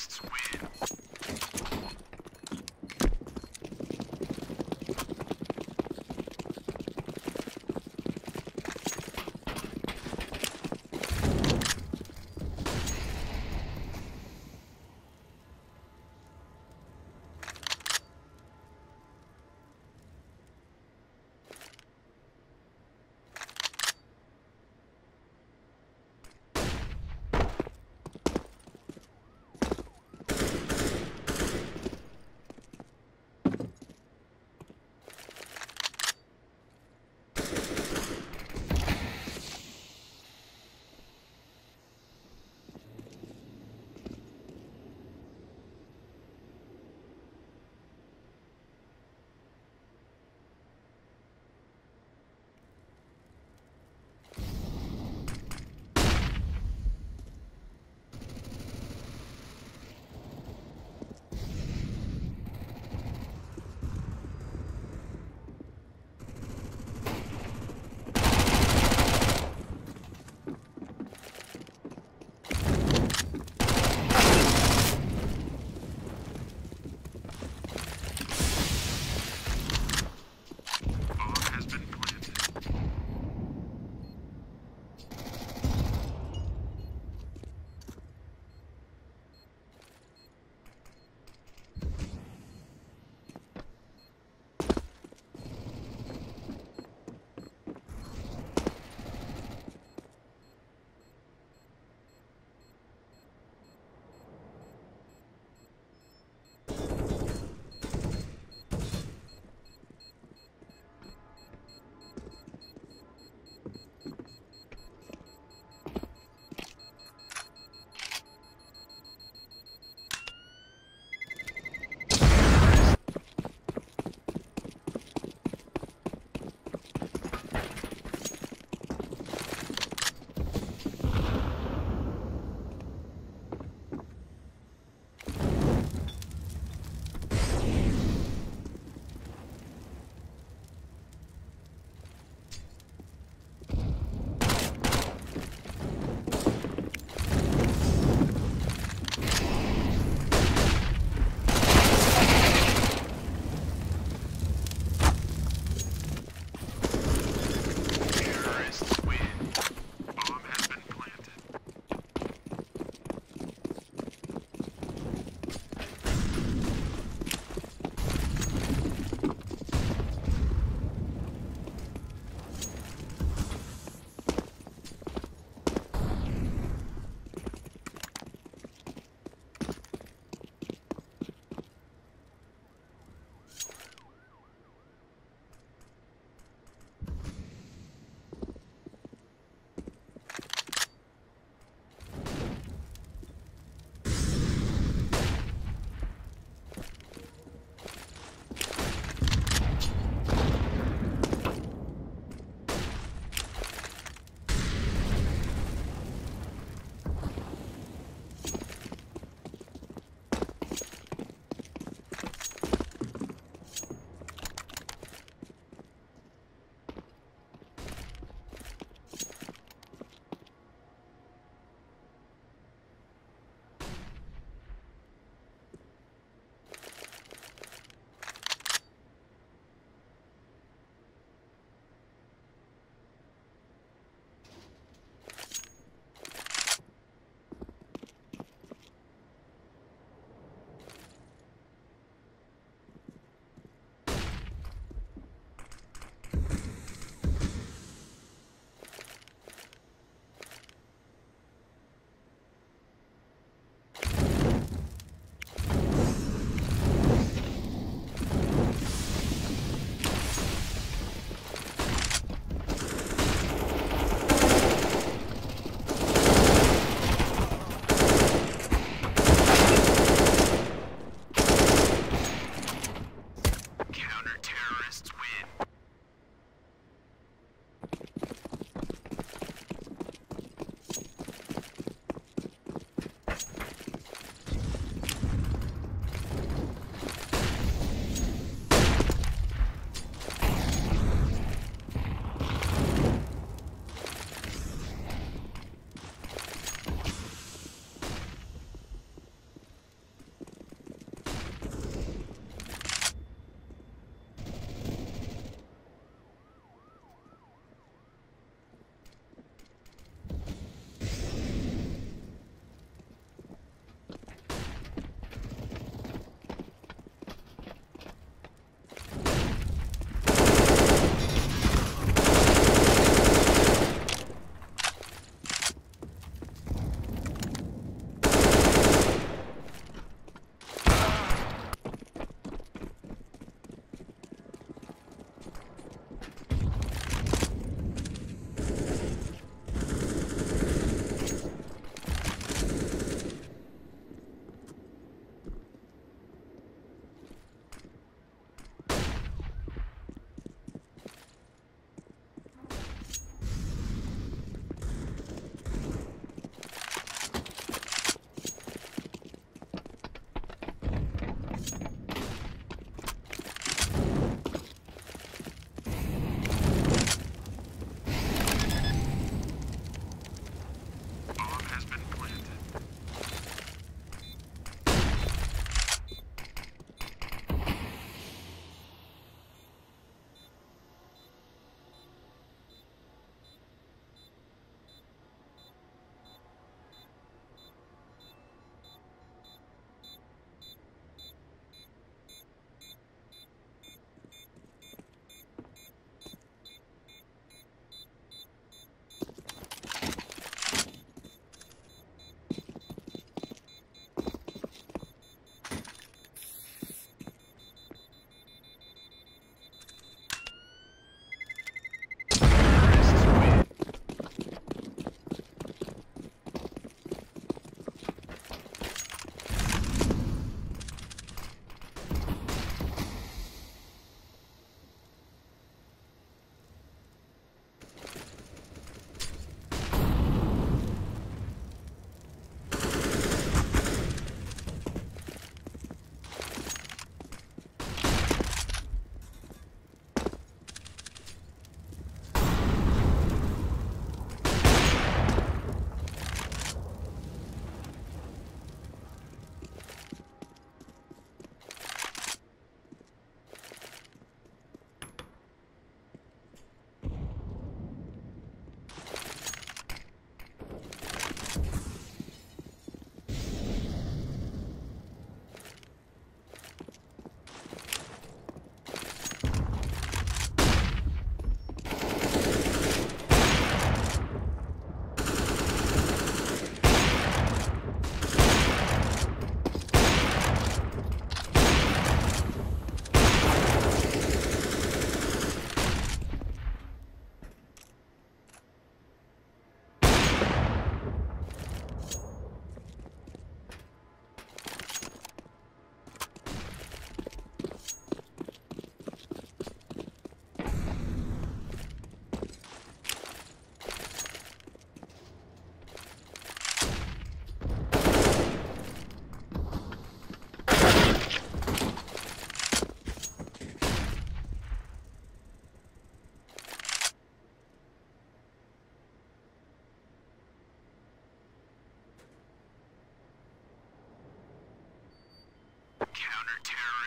Terrorists win.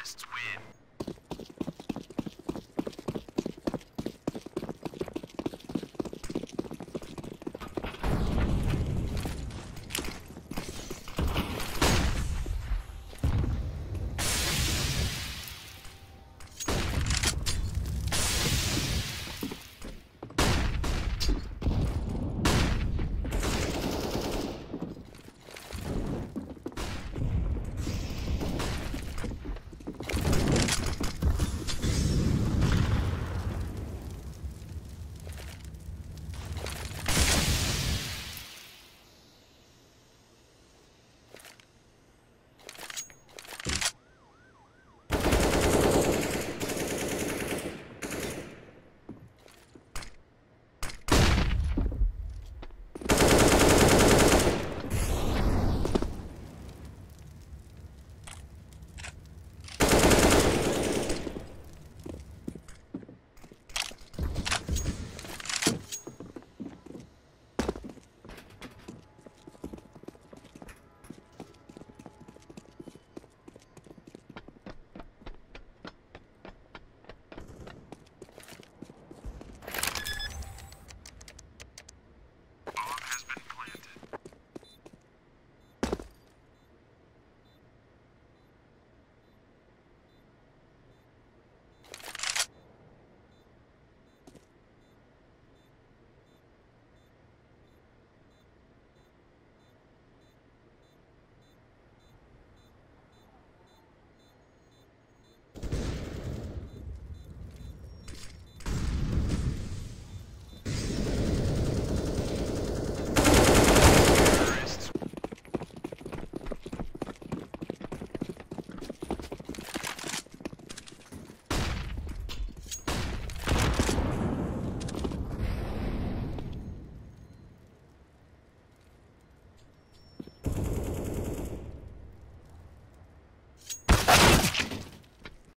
Fascists win.